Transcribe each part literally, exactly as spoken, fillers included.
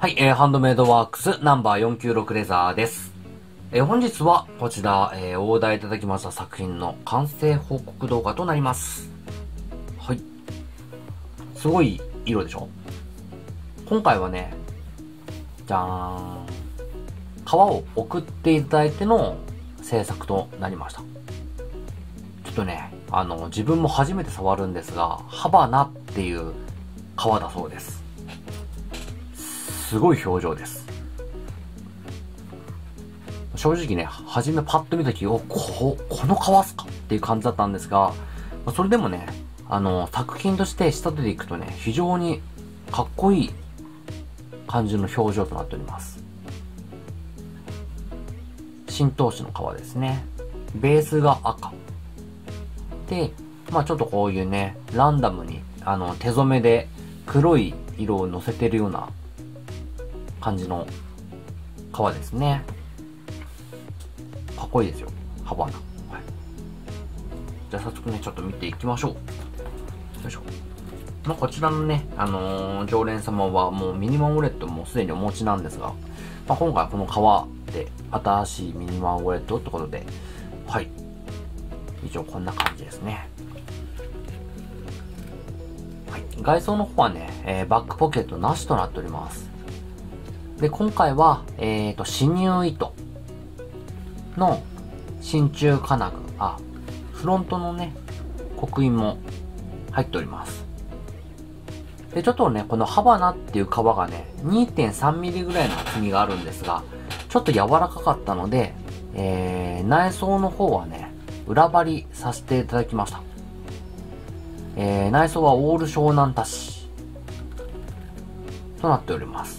はい、えー、ハンドメイドワークスナンバーよんきゅうろくレザーです。えー、本日はこちら、えー、オーダーいただきました作品の完成報告動画となります。はい。すごい色でしょ？今回はね、じゃーん。皮を送っていただいての制作となりました。ちょっとね、あの、自分も初めて触るんですが、ハバナっていう皮だそうです。すごい表情です。正直ね、初めパッと見た時、お、こ、この皮っすかっていう感じだったんですが、それでもね、あの、作品として仕立てていくとね、非常にかっこいい感じの表情となっております。新刀紙の皮ですね。ベースが赤。で、まあちょっとこういうね、ランダムに、あの、手染めで黒い色をのせてるような感じの革ですね。かっこいいですよ、ハバナ。はい、じゃあ早速ね、ちょっと見ていきましょう。よいしょ。まあ、こちらのね、あのー、常連様はもうミニマンウォレットもすでにお持ちなんですが、まあ、今回はこの革で新しいミニマンウォレットってことで、はい。以上、こんな感じですね。はい。外装の方はね、えー、バックポケットなしとなっております。で、今回は、えっと、刺繍糸の真鍮金具、あ、フロントのね、刻印も入っております。で、ちょっとね、このハバナっていう皮がね、にてんさんミリ ぐらいの厚みがあるんですが、ちょっと柔らかかったので、えー、内装の方はね、裏張りさせていただきました。えー、内装はオール湘南タッシとなっております。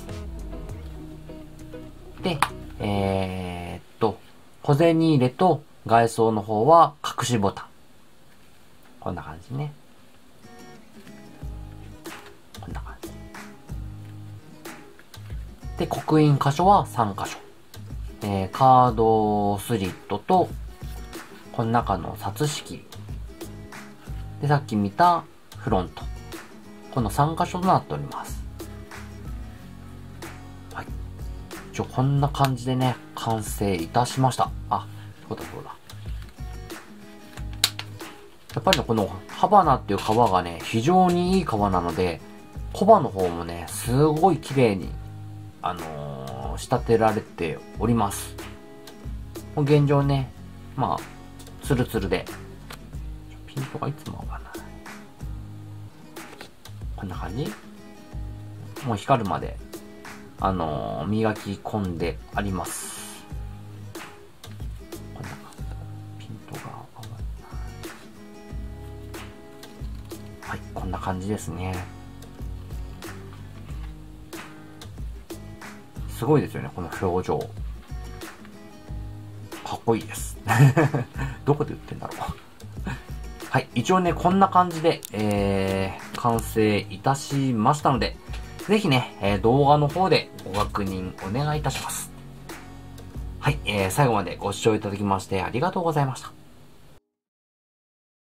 で、えー、っと、小銭入れと外装の方は隠しボタン。こんな感じね。こんな感じ。で、刻印箇所はさんかしょ。えー、カードスリットと、この中の札仕切り。で、さっき見たフロント。このさんかしょとなっております。一応こんな感じでね、完成いたしました。あ、そうだそうだ。やっぱりね、このハバナっていう皮がね、非常にいい皮なので、コバの方もね、すごい綺麗に、あのー、仕立てられております。もう現状ね、まあ、ツルツルで。ピントがいつも合わない。こんな感じ？もう光るまで。あのー、磨き込んであります。こんな感じ。ピントが合わない。はい、こんな感じですね。すごいですよね、この表情。かっこいいです。どこで売ってんだろう。はい、一応ね、こんな感じで、えー、完成いたしましたので、ぜひね、えー、動画の方でご確認お願いいたします。はい、えー、最後までご視聴いただきましてありがとうございました。